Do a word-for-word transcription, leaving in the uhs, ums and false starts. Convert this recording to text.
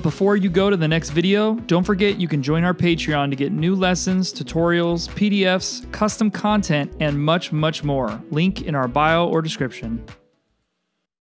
But before you go to the next video, don't forget you can join our Patreon to get new lessons, tutorials, P D Fs, custom content, and much, much more. Link in our bio or description.